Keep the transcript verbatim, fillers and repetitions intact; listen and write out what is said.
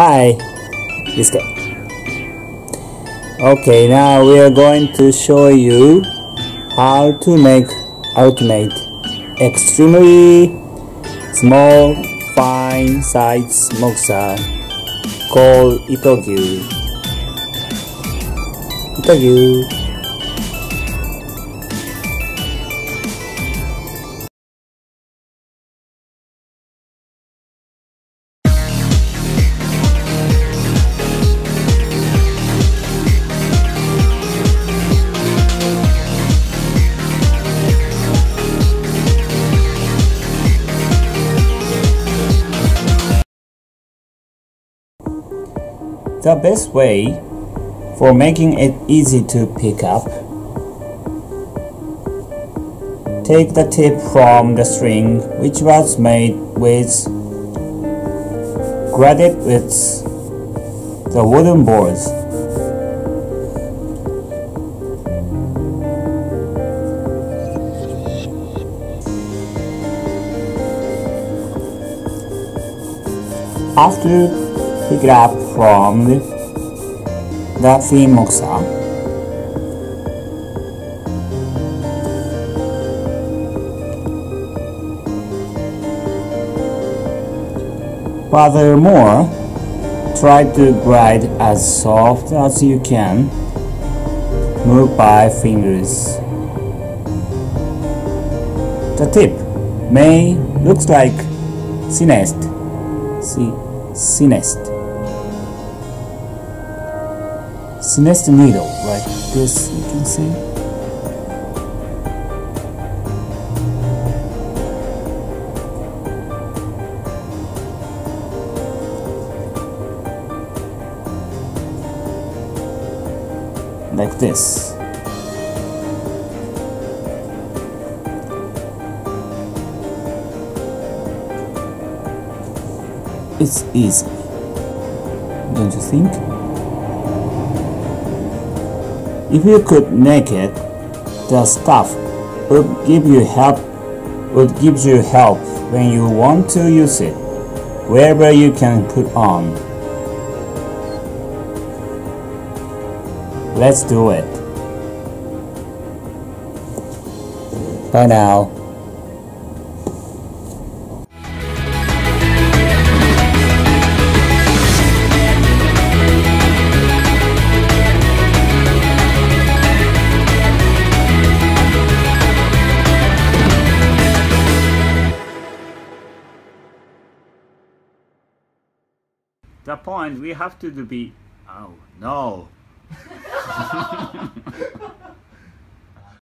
Hi, this guy. Okay, now we are going to show you how to make automate extremely small fine size moxa called Itogyu. Itogyu. The best way for making it easy to pick up, take the tip from the string which was made with graded with the wooden boards. After pick it up from the thin moxa, furthermore try to grind as soft as you can, move by fingers. The tip may looks like sinest see sinest Sinest needle, like this, you can see. Like this. It's easy, don't you think? If you could make it, the stuff would give you help would give you help when you want to use it, wherever you can put on. Let's do it. Bye now. The point we have to do be, oh no.